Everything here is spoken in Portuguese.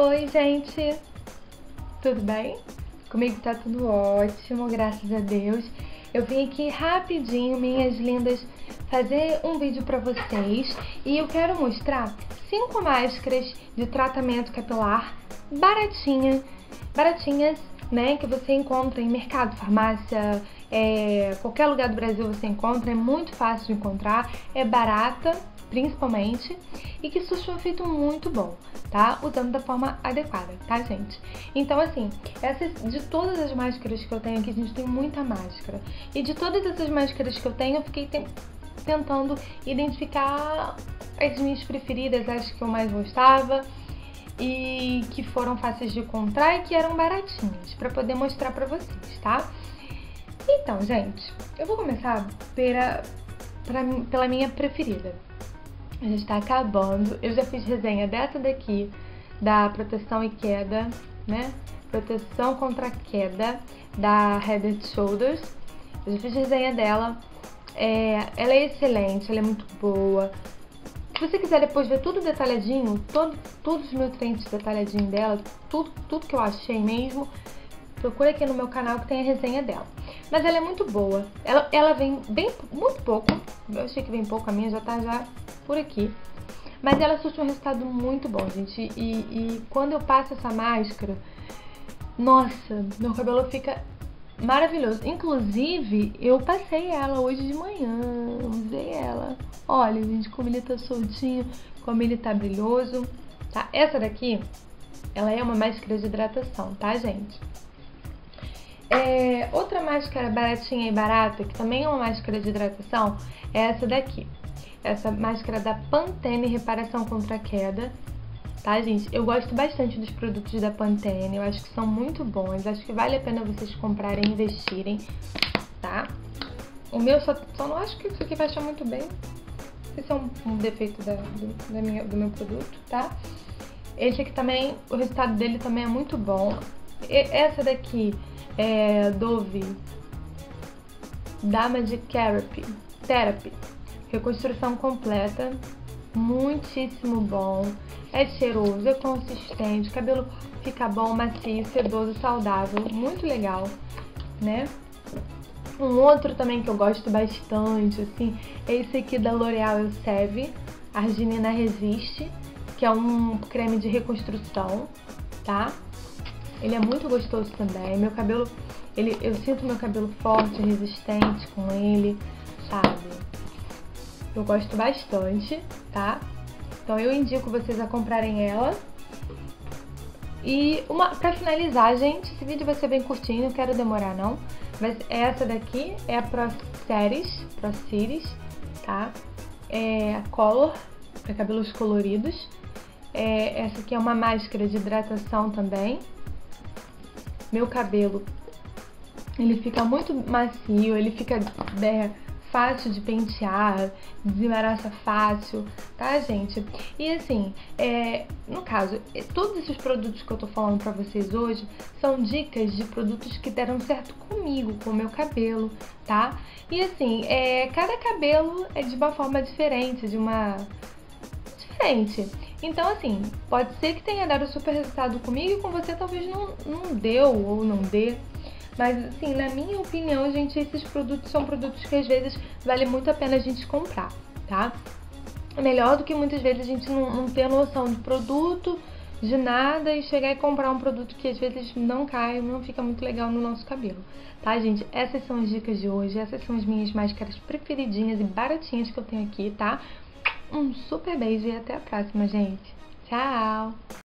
Oi, gente! Tudo bem? Comigo tá tudo ótimo, graças a Deus. Eu vim aqui rapidinho, minhas lindas, fazer um vídeo pra vocês e eu quero mostrar 5 máscaras de tratamento capilar baratinhas, né, que você encontra em mercado, farmácia, qualquer lugar do Brasil você encontra, é muito fácil de encontrar, é barata principalmente, e que surtiu um efeito muito bom, tá? Usando da forma adequada, tá, gente? Então, assim, essas, de todas as máscaras que eu tenho aqui, a gente tem muita máscara, e de todas essas máscaras que eu tenho, eu fiquei tentando identificar as minhas preferidas, as que eu mais gostava, e que foram fáceis de encontrar e que eram baratinhas, pra poder mostrar pra vocês, tá? Então, gente, eu vou começar pela minha preferida. Já está acabando, eu já fiz resenha dessa daqui, da proteção e queda, né, proteção contra queda, da Head & Shoulders, eu já fiz resenha dela, ela é excelente, ela é muito boa. Se você quiser depois ver tudo detalhadinho, todos os nutrientes detalhadinho dela, tudo que eu achei mesmo, procura aqui no meu canal que tem a resenha dela. Mas ela é muito boa, ela vem muito pouco, eu achei que vem pouco, a minha já tá por aqui, mas ela surte um resultado muito bom, gente, e quando eu passo essa máscara, nossa, meu cabelo fica maravilhoso. Inclusive, eu passei ela hoje de manhã, usei ela, olha, gente, como ele tá soltinho, como ele tá brilhoso, tá? Essa daqui, ela é uma máscara de hidratação, tá, gente? Outra máscara baratinha e barata, que também é uma máscara de hidratação, é essa daqui. Essa máscara da Pantene, reparação contra a queda, tá, gente? Eu gosto bastante dos produtos da Pantene, eu acho que são muito bons, acho que vale a pena vocês comprarem e investirem, tá? O meu só não acho que isso aqui vai achar muito bem, esse é um defeito do meu produto, tá? Esse aqui também, o resultado dele também é muito bom. E essa daqui é Dove Dama de Keratin Therapy. Reconstrução completa, muitíssimo bom, é cheiroso, é consistente, o cabelo fica bom, macio, sedoso, saudável, muito legal, né? Um outro também que eu gosto bastante, assim, é esse aqui da L'Oréal Elseve, Arginina Resiste, que é um creme de reconstrução, tá? Ele é muito gostoso também, meu cabelo, eu sinto meu cabelo forte, resistente com ele, sabe? Eu gosto bastante, tá? Então eu indico vocês a comprarem ela. E pra finalizar, gente, esse vídeo vai ser bem curtinho, não quero demorar não. Mas essa daqui é a Pro Series, tá? É a Color, pra cabelos coloridos. Essa aqui é uma máscara de hidratação também. Meu cabelo, ele fica muito macio, ele fica... fácil de pentear, desembaraça fácil, tá, gente? E assim, no caso, todos esses produtos que eu tô falando pra vocês hoje são dicas de produtos que deram certo comigo, com o meu cabelo, tá? E assim, cada cabelo é de uma forma diferente, Então, assim, pode ser que tenha dado super resultado comigo e com você talvez não deu ou não dê. Mas, assim, na minha opinião, gente, esses produtos são produtos que às vezes vale muito a pena a gente comprar, tá? É melhor do que muitas vezes a gente não ter noção de produto, de nada, e chegar e comprar um produto que às vezes não cai, não fica muito legal no nosso cabelo, tá, gente? Essas são as dicas de hoje, essas são as minhas máscaras preferidinhas e baratinhas que eu tenho aqui, tá? Um super beijo e até a próxima, gente. Tchau!